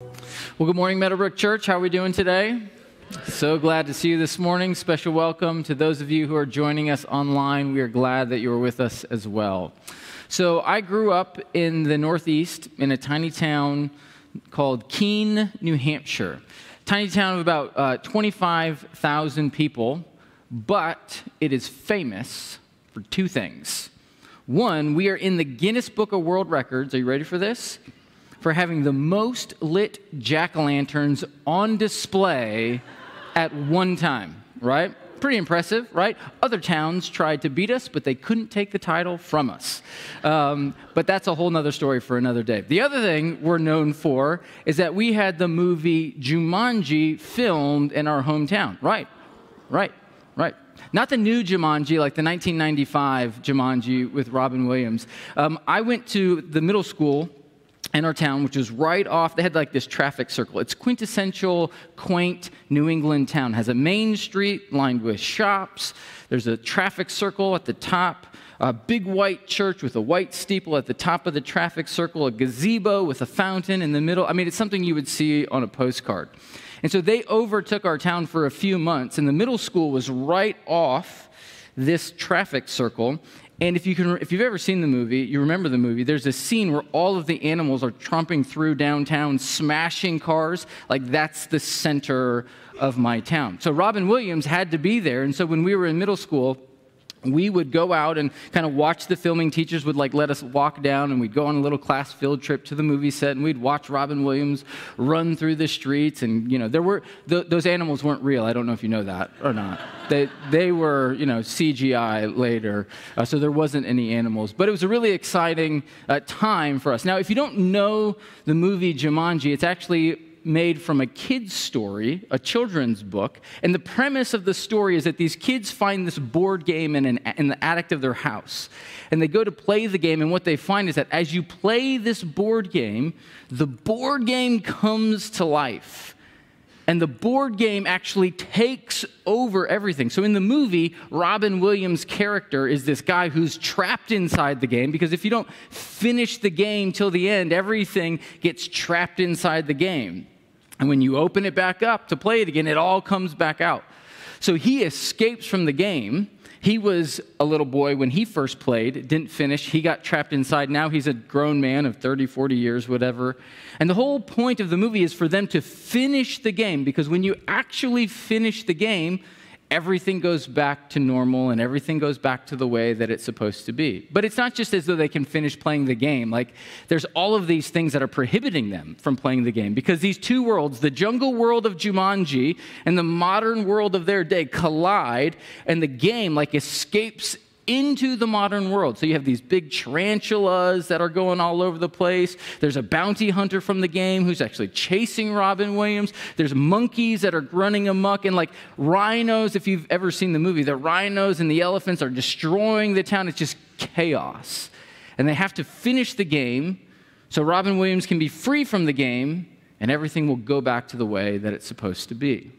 Well, good morning, Meadowbrook Church. How are we doing today? So glad to see you this morning. Special welcome to those of you who are joining us online. We are glad that you are with us as well. So I grew up in the Northeast in a tiny town called Keene, New Hampshire. Tiny town of about 25,000 people, but it is famous for two things. One, we are in the Guinness Book of World Records. Are you ready for this? For having the most lit jack-o'-lanterns on display at one time, right? Pretty impressive, right? Other towns tried to beat us, but they couldn't take the title from us. But that's a whole nother story for another day. The other thing we're known for is that we had the movie Jumanji filmed in our hometown, right. Not the new Jumanji, like the 1995 Jumanji with Robin Williams. I went to the middle school in our town, which was right off. They had like this traffic circle. It's quintessential, quaint New England town. It has a main street lined with shops. There's a traffic circle at the top, a big white church with a white steeple at the top of the traffic circle, a gazebo with a fountain in the middle. I mean, it's something you would see on a postcard. And so they overtook our town for a few months, and the middle school was right off this traffic circle. And if you've ever seen the movie, you remember the movie, there's a scene where all of the animals are tromping through downtown, smashing cars. Like, that's the center of my town. So Robin Williams had to be there. And so when we were in middle school, we would go out and kind of watch the filming. Teachers would like let us walk down, and we'd go on a little class field trip to the movie set, and we'd watch Robin Williams run through the streets. And you know, there were those animals weren't real. I don't know if you know that or not. They were, you know, CGI later, so there wasn't any animals. But it was a really exciting time for us. Now, if you don't know the movie Jumanji, it's actually made from a kid's story, a children's book. And the premise of the story is that these kids find this board game in the attic of their house. And they go to play the game, and what they find is that as you play this board game, the board game comes to life. And the board game actually takes over everything. So in the movie, Robin Williams' character is this guy who's trapped inside the game, because if you don't finish the game till the end, everything gets trapped inside the game. And when you open it back up to play it again, it all comes back out. So he escapes from the game. He was a little boy when he first played, didn't finish. He got trapped inside. Now he's a grown man of 30, 40 years, whatever. And the whole point of the movie is for them to finish the game, because when you actually finish the game, everything goes back to normal and everything goes back to the way that it's supposed to be. But it's not just as though they can finish playing the game. Like, there's all of these things that are prohibiting them from playing the game, because these two worlds, the jungle world of Jumanji and the modern world of their day, collide, and the game like escapes into the modern world. So you have these big tarantulas that are going all over the place. There's a bounty hunter from the game who's actually chasing Robin Williams. There's monkeys that are running amok, and like rhinos, if you've ever seen the movie, the rhinos and the elephants are destroying the town. It's just chaos. And they have to finish the game so Robin Williams can be free from the game, and everything will go back to the way that it's supposed to be.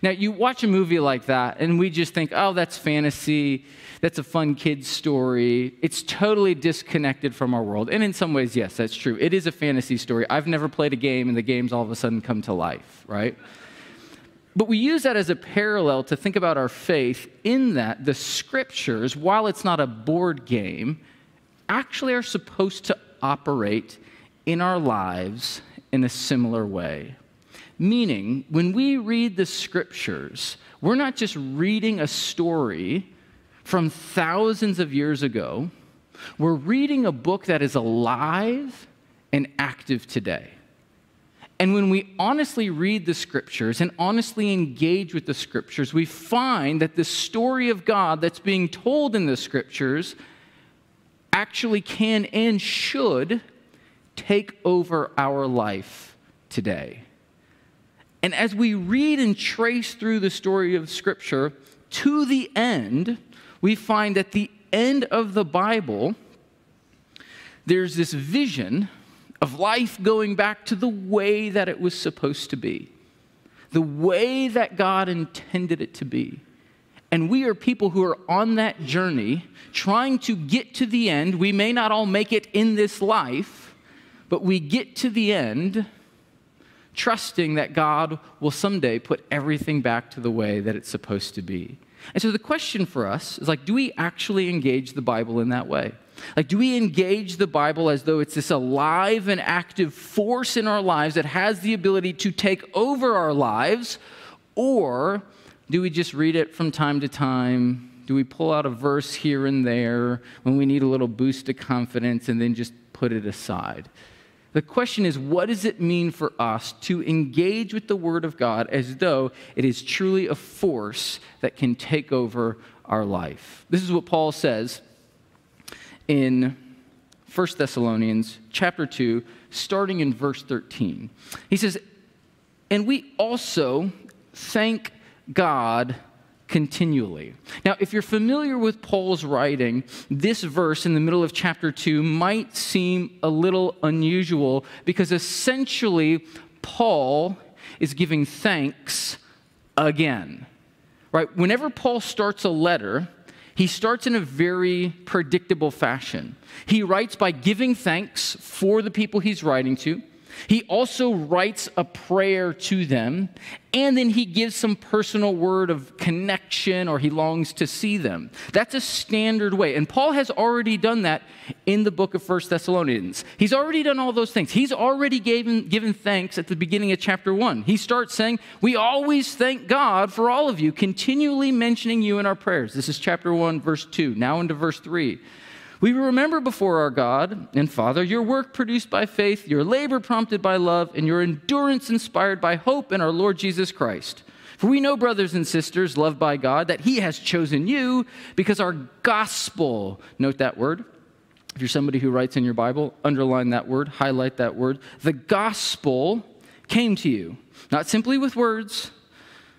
Now, you watch a movie like that, and we just think, oh, that's fantasy, that's a fun kid's story. It's totally disconnected from our world. And in some ways, yes, that's true. It is a fantasy story. I've never played a game, and the games all of a sudden come to life, right? But we use that as a parallel to think about our faith, in that the Scriptures, while it's not a board game, actually are supposed to operate in our lives in a similar way. Meaning, when we read the Scriptures, we're not just reading a story from thousands of years ago. We're reading a book that is alive and active today. And when we honestly read the Scriptures and honestly engage with the Scriptures, we find that the story of God that's being told in the Scriptures actually can and should take over our life today. And as we read and trace through the story of Scripture to the end, we find at the end of the Bible, there's this vision of life going back to the way that it was supposed to be, the way that God intended it to be. And we are people who are on that journey, trying to get to the end. We may not all make it in this life, but we get to the end trusting that God will someday put everything back to the way that it's supposed to be. And so the question for us is, like, do we actually engage the Bible in that way? Like, do we engage the Bible as though it's this alive and active force in our lives that has the ability to take over our lives? Or do we just read it from time to time? Do we pull out a verse here and there when we need a little boost of confidence and then just put it aside? The question is, what does it mean for us to engage with the Word of God as though it is truly a force that can take over our life? This is what Paul says in 1 Thessalonians chapter 2, starting in verse 13. He says, "And we also thank God continually." Now, if you're familiar with Paul's writing, this verse in the middle of chapter 2 might seem a little unusual because essentially Paul is giving thanks again, right? Whenever Paul starts a letter, he starts in a very predictable fashion. He writes by giving thanks for the people he's writing to. He also writes a prayer to them, and then he gives some personal word of connection, or he longs to see them. That's a standard way, and Paul has already done that in the book of 1 Thessalonians. He's already done all those things. He's already given thanks at the beginning of chapter 1. He starts saying, "We always thank God for all of you, continually mentioning you in our prayers." This is chapter 1, verse 2, now into verse 3. "We remember before our God and Father your work produced by faith, your labor prompted by love, and your endurance inspired by hope in our Lord Jesus Christ. For we know, brothers and sisters, loved by God, that He has chosen you because our gospel," note that word. If you're somebody who writes in your Bible, underline that word, highlight that word. "The gospel came to you, not simply with words,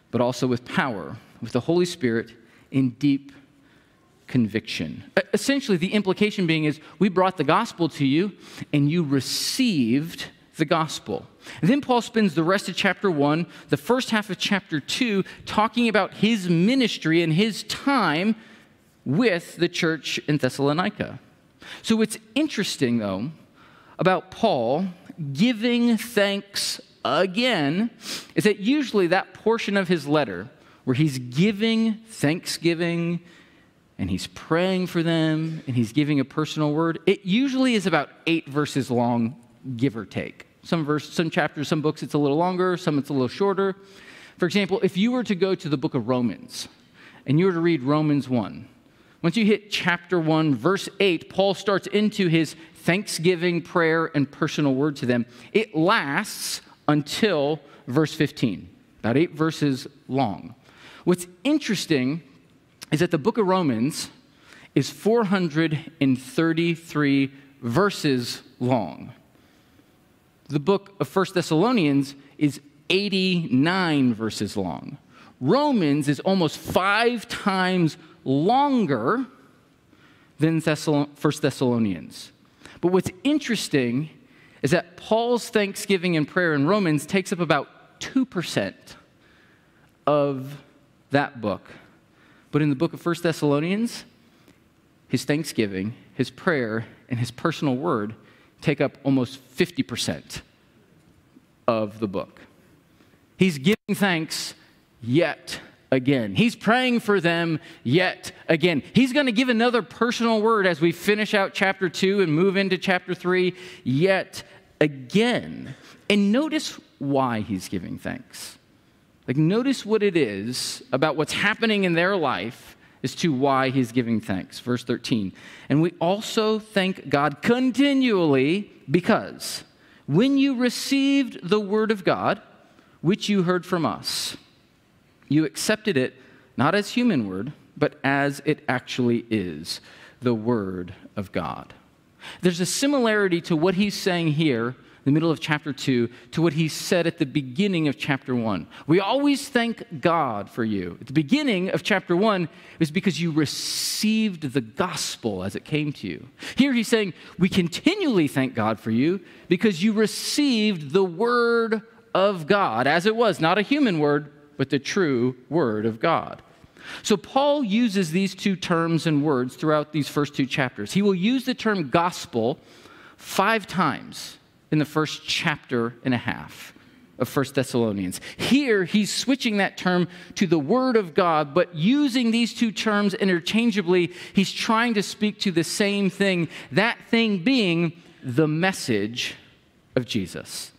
but also with power, with the Holy Spirit in deep conviction." Essentially, the implication being is we brought the gospel to you and you received the gospel. And then Paul spends the rest of chapter 1, the first half of chapter 2, talking about his ministry and his time with the church in Thessalonica. So what's interesting, though, about Paul giving thanks again is that usually that portion of his letter where he's giving thanksgiving and he's praying for them, and he's giving a personal word, it usually is about 8 verses long, give or take. Some chapters, some books, it's a little longer. Some, it's a little shorter. For example, if you were to go to the book of Romans, and you were to read Romans 1, once you hit chapter 1, verse 8, Paul starts into his thanksgiving, prayer, and personal word to them. It lasts until verse 15, about 8 verses long. What's interesting is that the book of Romans is 433 verses long. The book of 1 Thessalonians is 89 verses long. Romans is almost 5 times longer than 1 Thessalonians. But what's interesting is that Paul's thanksgiving and prayer in Romans takes up about 2% of that book. But in the book of 1 Thessalonians, his thanksgiving, his prayer, and his personal word take up almost 50% of the book. He's giving thanks yet again. He's praying for them yet again. He's going to give another personal word as we finish out chapter 2 and move into chapter 3 yet again. And notice why he's giving thanks. Like, notice what it is about what's happening in their life as to why he's giving thanks. Verse 13, "And we also thank God continually because when you received the word of God, which you heard from us, you accepted it not as human word, but as it actually is, the word of God." There's a similarity to what he's saying here the middle of chapter 2, to what he said at the beginning of chapter 1. We always thank God for you. At the beginning of chapter 1, it was because you received the gospel as it came to you. Here he's saying, we continually thank God for you because you received the word of God as it was, not a human word, but the true word of God. So Paul uses these two terms and words throughout these first 2 chapters. He will use the term gospel 5 times in the first chapter and a half. of 1 Thessalonians. Here, he's switching that term to the Word of God, but using these two terms interchangeably, he's trying to speak to the same thing, that thing being the message of Jesus.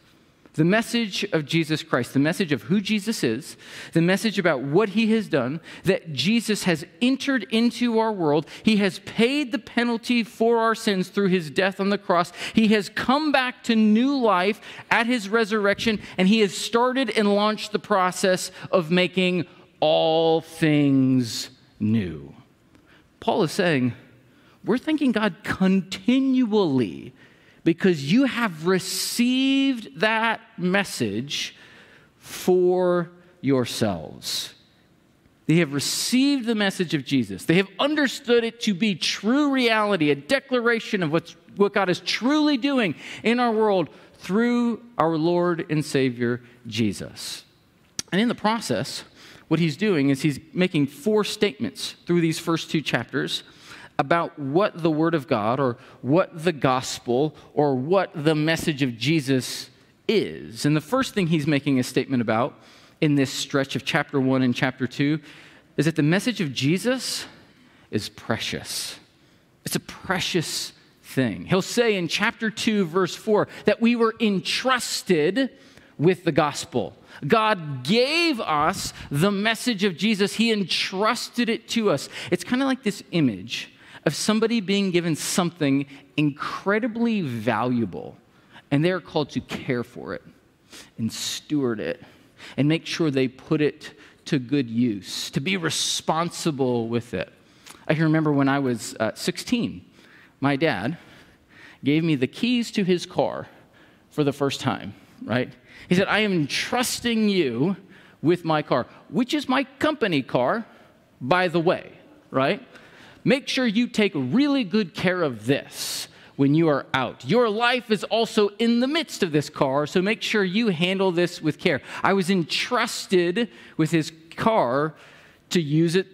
The message of Jesus Christ, the message of who Jesus is, the message about what he has done, that Jesus has entered into our world. He has paid the penalty for our sins through his death on the cross. He has come back to new life at his resurrection, and he has started and launched the process of making all things new. Paul is saying, we're thanking God continually because you have received that message for yourselves. They have received the message of Jesus. They have understood it to be true reality, a declaration of what God is truly doing in our world through our Lord and Savior, Jesus. And in the process, what he's doing is he's making four statements through these first two chapters about what the Word of God or what the gospel or what the message of Jesus is. And the first thing he's making a statement about in this stretch of chapter 1 and chapter 2 is that the message of Jesus is precious. It's a precious thing. He'll say in chapter 2, verse 4, that we were entrusted with the gospel. God gave us the message of Jesus. He entrusted it to us. It's kind of like this image of somebody being given something incredibly valuable, and they're called to care for it and steward it and make sure they put it to good use, to be responsible with it. I can remember when I was 16, my dad gave me the keys to his car for the first time, right? He said, I am entrusting you with my car, which is my company car, by the way, right? Make sure you take really good care of this when you are out. Your life is also in the midst of this car, so make sure you handle this with care. I was entrusted with his car to use it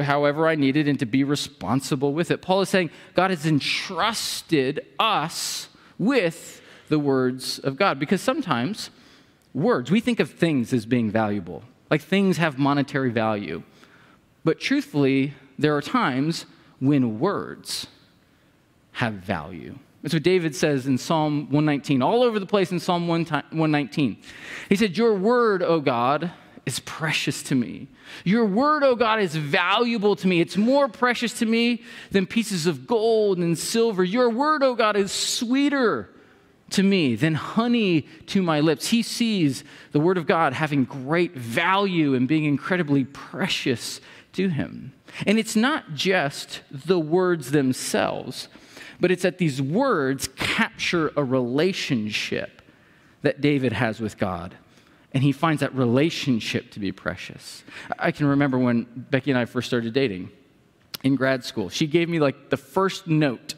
however I needed and to be responsible with it. Paul is saying God has entrusted us with the words of God, because sometimes words, we think of things as being valuable, like things have monetary value. But truthfully, there are times when words have value. That's what David says in Psalm 119, all over the place in Psalm 119. He said, your word, O God, is precious to me. Your word, O God, is valuable to me. It's more precious to me than pieces of gold and silver. Your word, O God, is sweeter to me than honey to my lips. He sees the word of God having great value and being incredibly precious to him. And it's not just the words themselves, but it's that these words capture a relationship that David has with God. And he finds that relationship to be precious. I can remember when Becky and I first started dating in grad school. She gave me like the first note,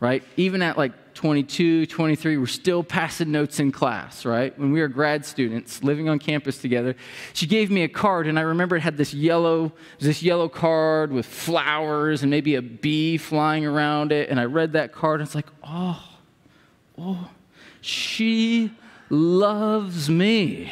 right? Even at like 22, 23, we're still passing notes in class, right? When we were grad students living on campus together, she gave me a card, and I remember it had this yellow card with flowers and maybe a bee flying around it, and I read that card, and it's like, oh, she loves me,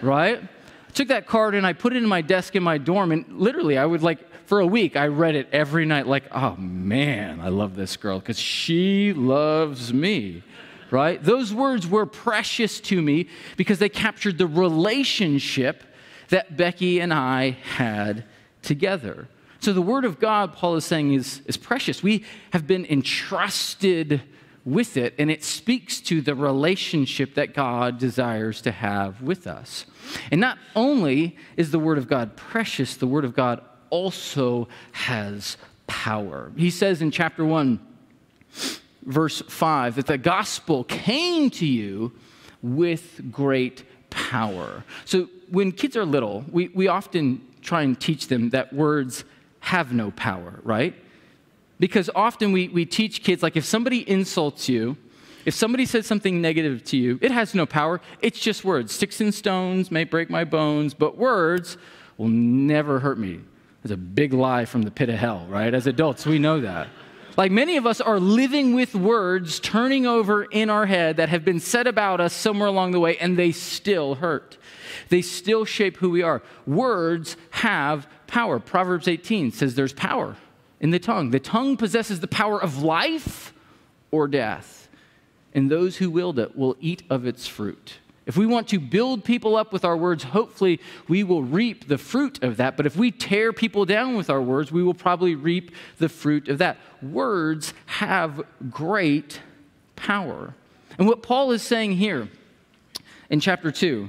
right? I took that card, and I put it in my desk in my dorm, and literally, I would like, for a week, I read it every night like, oh, man, I love this girl because she loves me, right? Those words were precious to me because they captured the relationship that Becky and I had together. So the Word of God, Paul is saying, is precious. We have been entrusted with it, and it speaks to the relationship that God desires to have with us. And not only is the Word of God precious, the Word of God also has power. He says in chapter 1, verse 5, that the gospel came to you with great power. So when kids are little, we often try and teach them that words have no power, right? Because often we teach kids, like if somebody insults you, if somebody says something negative to you, it has no power. It's just words. Sticks and stones may break my bones, but words will never hurt me. That's a big lie from the pit of hell, right? As adults, we know that. Like, many of us are living with words turning over in our head that have been said about us somewhere along the way, and they still hurt. They still shape who we are. Words have power. Proverbs 18 says there's power in the tongue. The tongue possesses the power of life or death, and those who wield it will eat of its fruit. If we want to build people up with our words, hopefully we will reap the fruit of that. But if we tear people down with our words, we will probably reap the fruit of that. Words have great power. And what Paul is saying here in chapter 2,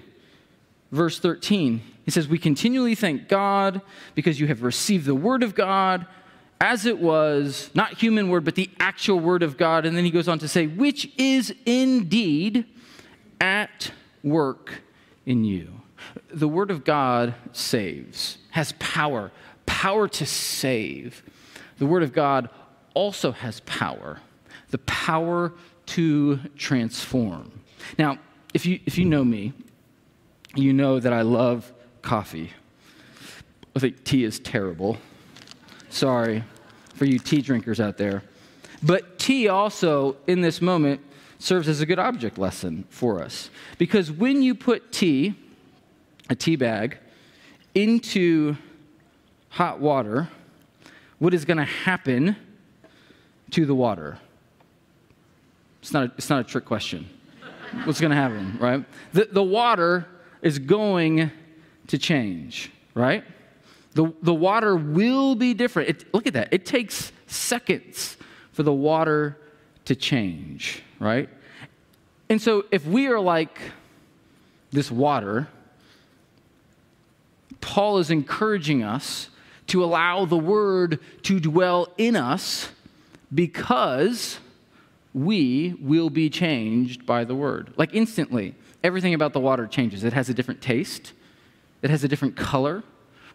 verse 13, he says, "We continually thank God because you have received the word of God as it was," not human word, but the actual word of God. And then he goes on to say, "which is indeed at work in you." The word of God saves, has power, power to save. The word of God also has power, the power to transform. Now, if you know me, you know that I love coffee. I think tea is terrible. Sorry for you tea drinkers out there. But tea also, in this moment, serves as a good object lesson for us. Because when you put tea, a tea bag, into hot water, what is going to happen to the water? It's not a trick question. What's going to happen, right? The water is going to change, right? The water will be different. Look at that. It takes seconds for the water to change, right? And so if we are like this water, Paul is encouraging us to allow the word to dwell in us because we will be changed by the word. Like instantly, everything about the water changes. It has a different taste. It has a different color.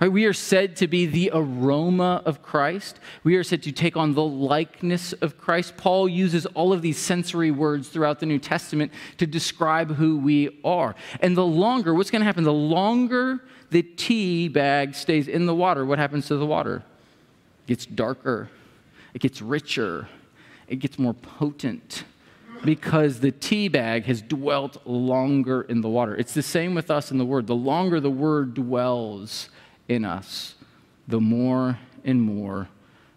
Right? We are said to be the aroma of Christ. We are said to take on the likeness of Christ. Paul uses all of these sensory words throughout the New Testament to describe who we are. And the longer, what's going to happen? The longer the tea bag stays in the water, what happens to the water? It gets darker. It gets richer. It gets more potent because the tea bag has dwelt longer in the water. It's the same with us in the Word. The longer the Word dwells in us, the more and more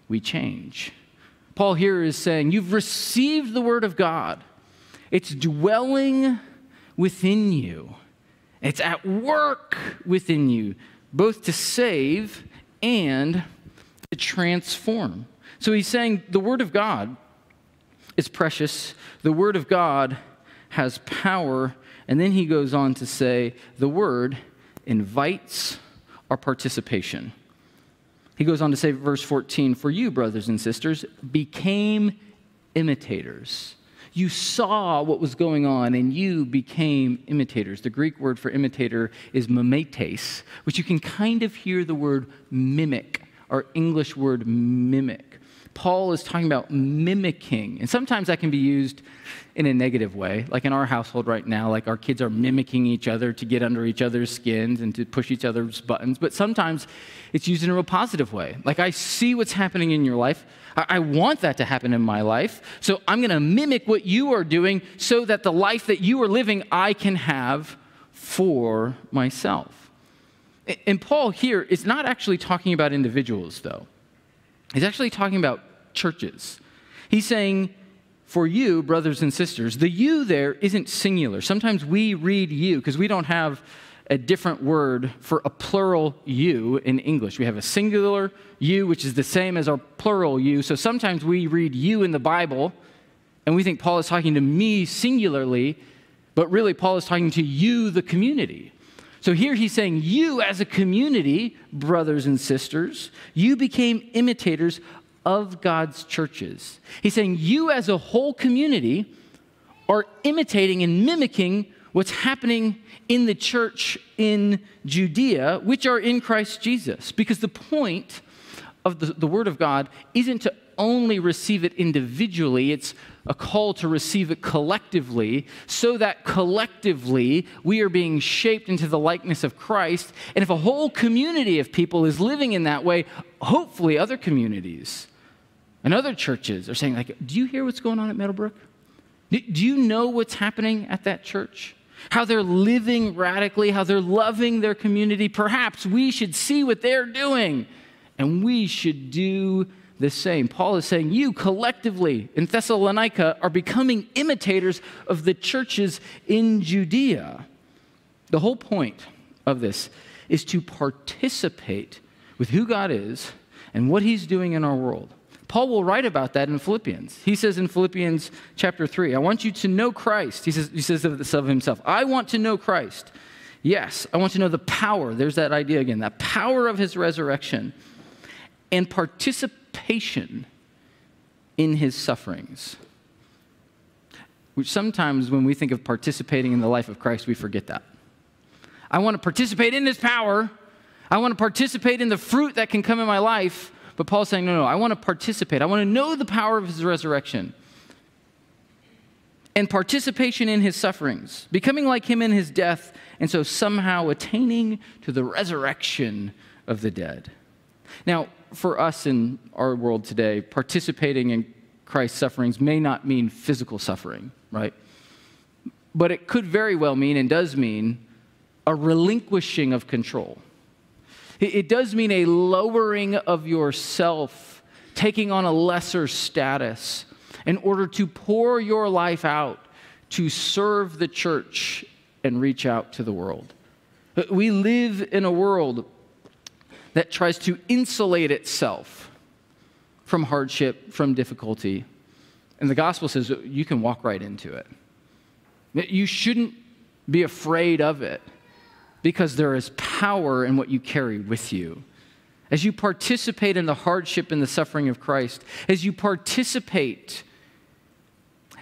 we change. Paul here is saying, you've received the word of God. It's dwelling within you. It's at work within you, both to save and to transform. So he's saying the word of God is precious. The word of God has power. And then he goes on to say the word invites our participation. He goes on to say, verse 14, "For you, brothers and sisters, became imitators." You saw what was going on, and you became imitators. The Greek word for imitator is mimetes, which you can kind of hear the word mimic, our English word mimic. Paul is talking about mimicking, and sometimes that can be used in a negative way. Like in our household right now, like our kids are mimicking each other to get under each other's skins and to push each other's buttons, but sometimes it's used in a real positive way. Like, I see what's happening in your life. I want that to happen in my life, so I'm going to mimic what you are doing so that the life that you are living I can have for myself. And Paul here is not actually talking about individuals, though. He's actually talking about churches. He's saying, for you, brothers and sisters, the you there isn't singular. Sometimes we read you because we don't have a different word for a plural you in English. We have a singular you, which is the same as our plural you. So sometimes we read you in the Bible, and we think Paul is talking to me singularly, but really Paul is talking to you, the community. So here he's saying, you as a community, brothers and sisters, you became imitators of God's churches. He's saying you as a whole community are imitating and mimicking what's happening in the church in Judea, which are in Christ Jesus. Because the point of the Word of God isn't to only receive it individually, it's a call to receive it collectively, so that collectively we are being shaped into the likeness of Christ. And if a whole community of people is living in that way, hopefully other communities And other churches are saying, like, do you hear what's going on at Meadowbrook? Do you know what's happening at that church? How they're living radically, how they're loving their community. Perhaps we should see what they're doing, and we should do the same. Paul is saying, you collectively in Thessalonica are becoming imitators of the churches in Judea. The whole point of this is to participate with who God is and what he's doing in our world. Paul will write about that in Philippians. He says in Philippians chapter 3, I want you to know Christ. He says this of himself. I want to know Christ. Yes, I want to know the power. There's that idea again, that power of his resurrection and participation in his sufferings. Which sometimes when we think of participating in the life of Christ, we forget that. I want to participate in his power. I want to participate in the fruit that can come in my life. But Paul's saying, no, I want to participate. I want to know the power of his resurrection and participation in his sufferings, becoming like him in his death, and so somehow attaining to the resurrection of the dead. Now, for us in our world today, participating in Christ's sufferings may not mean physical suffering, right? But it could very well mean, and does mean, a relinquishing of control. It does mean a lowering of yourself, taking on a lesser status in order to pour your life out to serve the church and reach out to the world. We live in a world that tries to insulate itself from hardship, from difficulty. And the gospel says you can walk right into it. You shouldn't be afraid of it, because there is power in what you carry with you. As you participate in the hardship and the suffering of Christ, as you participate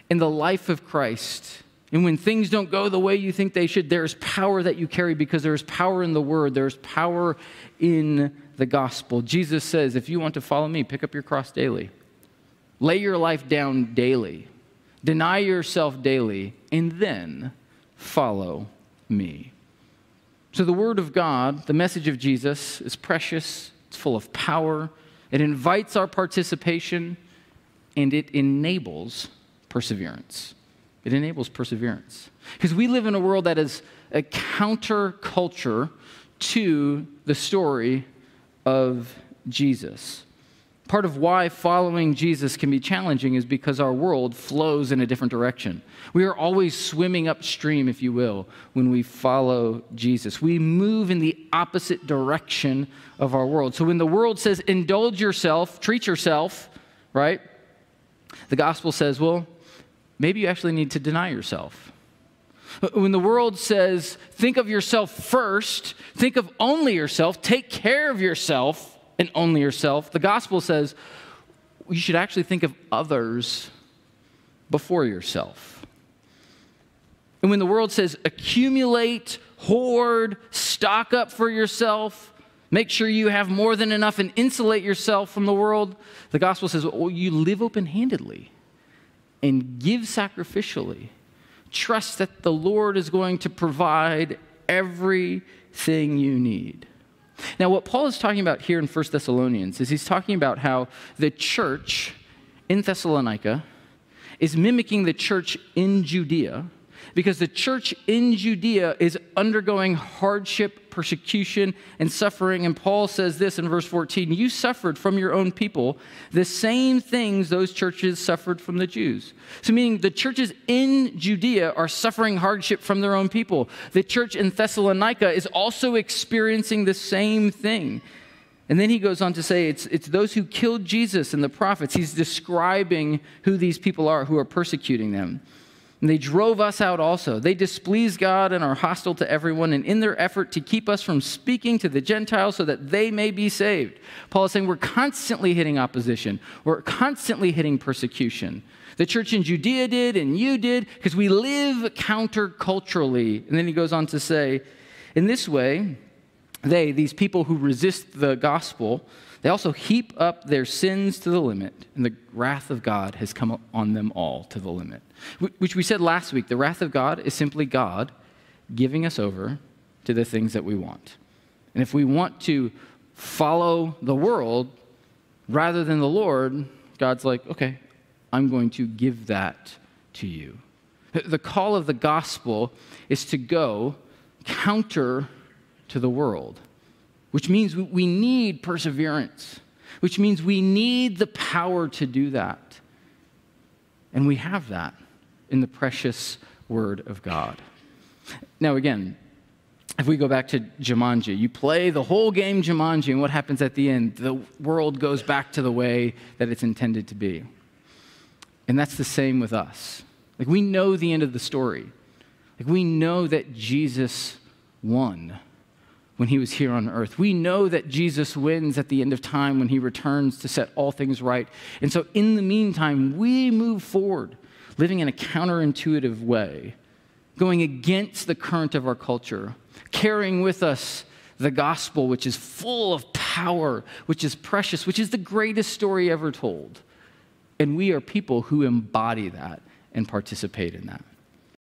in the life of Christ, and when things don't go the way you think they should, there is power that you carry, because there is power in the word, there is power in the gospel. Jesus says, if you want to follow me, pick up your cross daily. Lay your life down daily. Deny yourself daily, and then follow me. So the word of God, the message of Jesus, is precious, it's full of power, it invites our participation, and it enables perseverance. It enables perseverance. Because we live in a world that is a counterculture to the story of Jesus. Part of why following Jesus can be challenging is because our world flows in a different direction. We are always swimming upstream, if you will, when we follow Jesus. We move in the opposite direction of our world. So when the world says, indulge yourself, treat yourself, right? The gospel says, well, maybe you actually need to deny yourself. When the world says, think of yourself first, think of only yourself, take care of yourself, and only yourself. The gospel says you should actually think of others before yourself. And when the world says accumulate, hoard, stock up for yourself, make sure you have more than enough and insulate yourself from the world, the gospel says, well, you live open-handedly and give sacrificially. Trust that the Lord is going to provide everything you need. Now, what Paul is talking about here in 1 Thessalonians is he's talking about how the church in Thessalonica is mimicking the church in Judea, because the church in Judea is undergoing hardship, persecution, and suffering. And Paul says this in verse 14, you suffered from your own people the same things those churches suffered from the Jews. So meaning the churches in Judea are suffering hardship from their own people. The church in Thessalonica is also experiencing the same thing. And then he goes on to say, it's those who killed Jesus and the prophets. He's describing who these people are who are persecuting them. And they drove us out also. They displease God and are hostile to everyone, and in their effort to keep us from speaking to the Gentiles so that they may be saved. Paul is saying we're constantly hitting opposition. We're constantly hitting persecution. The church in Judea did, and you did, because we live counterculturally. And then he goes on to say, in this way, these people who resist the gospel, they also heap up their sins to the limit, and the wrath of God has come on them all to the limit. Which we said last week, the wrath of God is simply God giving us over to the things that we want. And if we want to follow the world rather than the Lord, God's like, okay, I'm going to give that to you. The call of the gospel is to go counter to the world, which means we need perseverance, which means we need the power to do that. And we have that in the precious Word of God. Now, again, if we go back to Jumanji, you play the whole game Jumanji, and what happens at the end? The world goes back to the way that it's intended to be. And that's the same with us. Like, we know the end of the story. Like, we know that Jesus won when he was here on earth. We know that Jesus wins at the end of time when he returns to set all things right. And so in the meantime, we move forward, living in a counterintuitive way, going against the current of our culture, carrying with us the gospel, which is full of power, which is precious, which is the greatest story ever told. And we are people who embody that and participate in that.